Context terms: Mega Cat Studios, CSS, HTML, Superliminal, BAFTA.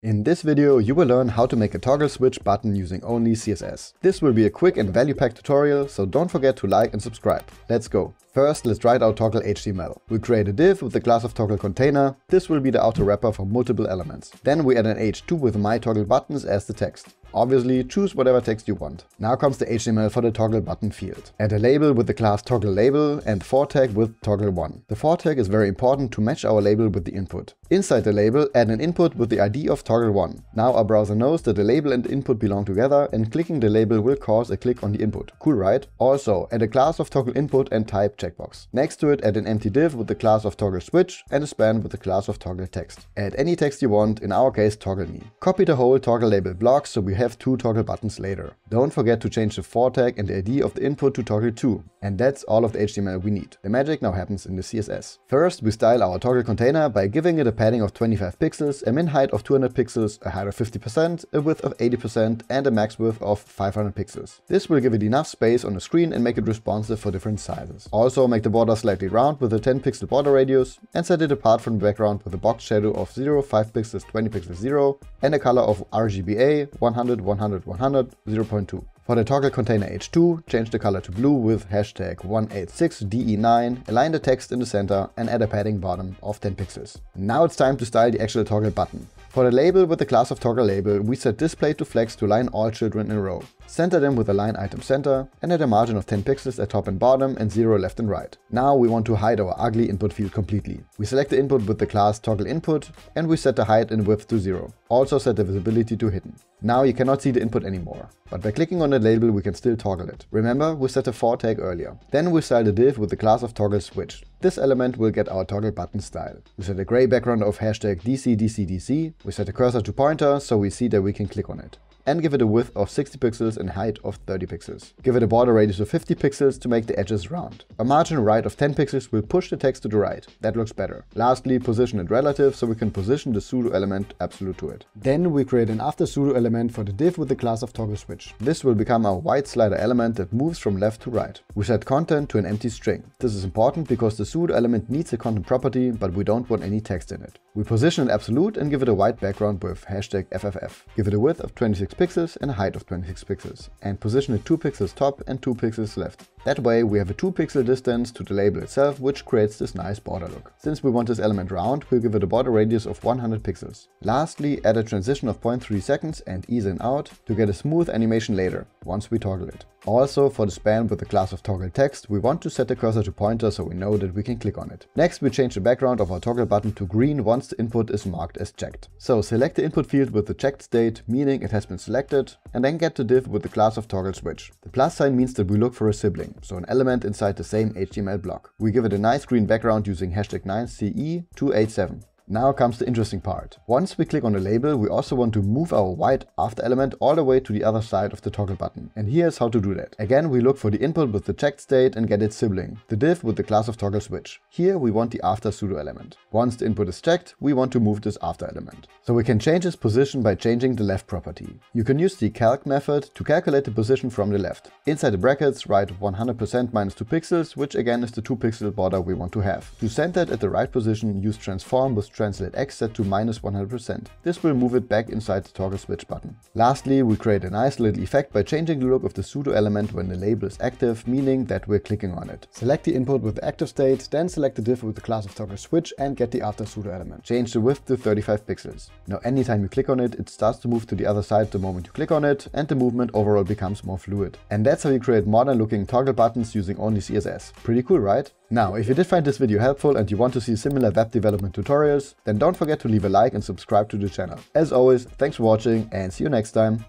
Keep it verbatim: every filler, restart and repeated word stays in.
In this video, you will learn how to make a toggle switch button using only C S S. This will be a quick and value-packed tutorial, so don't forget to like and subscribe. Let's go! First, let's write out toggle H T M L. We'll create a div with the class of toggle container. This will be the outer wrapper for multiple elements. Then we add an H two with my toggle buttons as the text. Obviously, choose whatever text you want. Now comes the H T M L for the toggle button field. Add a label with the class toggle label and for tag with toggle one. The for tag is very important to match our label with the input. Inside the label, add an input with the I D of toggle one. Now our browser knows that the label and input belong together, and clicking the label will cause a click on the input. Cool, right? Also, add a class of toggle input and type checkbox. Next to it, add an empty div with the class of toggle switch and a span with the class of toggle text. Add any text you want, in our case toggle me. Copy the whole toggle label block so we have two toggle buttons later. Don't forget to change the for tag and the I D of the input to toggle two. And that's all of the H T M L we need. The magic now happens in the C S S. First, we style our toggle container by giving it a padding of twenty-five pixels, a min height of two hundred pixels, a height of fifty percent, a width of eighty percent, and a max width of five hundred pixels. This will give it enough space on the screen and make it responsive for different sizes. Also, make the border slightly round with a ten pixel border radius and set it apart from the background with a box shadow of zero, five pixels, twenty pixels, zero, and a color of R G B A one hundred, one hundred, one hundred, zero point two. For the toggle container H two, change the color to blue with hashtag one eight six D E nine, align the text in the center and add a padding bottom of ten pixels. Now it's time to style the actual toggle button. For the label with the class of toggle label, we set display to flex to align all children in a row. Center them with a line item center and add a margin of ten pixels at top and bottom and zero left and right. Now we want to hide our ugly input field completely. We select the input with the class toggle input and we set the height and width to zero. Also set the visibility to hidden. Now you cannot see the input anymore, but by clicking on the label we can still toggle it. Remember, we set a for tag earlier. Then we style the div with the class of toggle switch. This element will get our toggle button style. We set a gray background of hashtag D C D C D C. We set a cursor to pointer so we see that we can click on it. And give it a width of sixty pixels and height of thirty pixels. Give it a border radius of fifty pixels to make the edges round. A margin right of ten pixels will push the text to the right. That looks better. Lastly, position it relative so we can position the pseudo element absolute to it. Then we create an after pseudo element for the div with the class of toggle switch. This will become our white slider element that moves from left to right. We set content to an empty string. This is important because the pseudo element needs a content property, but we don't want any text in it. We position it absolute and give it a white background with hashtag F F F. Give it a width of twenty-six pixels and a height of twenty-six pixels, and position it two pixels top and two pixels left. That way we have a two pixel distance to the label itself, which creates this nice border look. Since we want this element round, we'll give it a border radius of one hundred pixels. Lastly, add a transition of zero point three seconds and ease in out to get a smooth animation later, once we toggle it. Also, for the span with the class of toggle text, we want to set the cursor to pointer so we know that we can click on it. Next, we change the background of our toggle button to green once the input is marked as checked. So select the input field with the checked state, meaning it has been selected, and then get the div with the class of toggle switch. The plus sign means that we look for a sibling, so an element inside the same H T M L block. We give it a nice green background using hashtag nine C E two eight seven. Now comes the interesting part. Once we click on the label, we also want to move our white after element all the way to the other side of the toggle button. And here's how to do that. Again, we look for the input with the checked state and get its sibling, the div with the class of toggle switch. Here we want the after pseudo element. Once the input is checked, we want to move this after element. So we can change its position by changing the left property. You can use the calc method to calculate the position from the left. Inside the brackets, write one hundred percent minus two pixels, which again is the two pixel border we want to have. To center it at the right position, use transform with translate x set to minus one hundred percent. This will move it back inside the toggle switch button. Lastly, we create a nice little effect by changing the look of the pseudo element when the label is active, meaning that we're clicking on it. Select the input with the active state, then select the div with the class of toggle switch and get the after pseudo element. Change the width to thirty-five pixels. Now anytime you click on it, it starts to move to the other side the moment you click on it, and the movement overall becomes more fluid. And that's how you create modern looking toggle buttons using only C S S. Pretty cool, right? Now, if you did find this video helpful and you want to see similar web development tutorials, then don't forget to leave a like and subscribe to the channel. As always, thanks for watching and see you next time.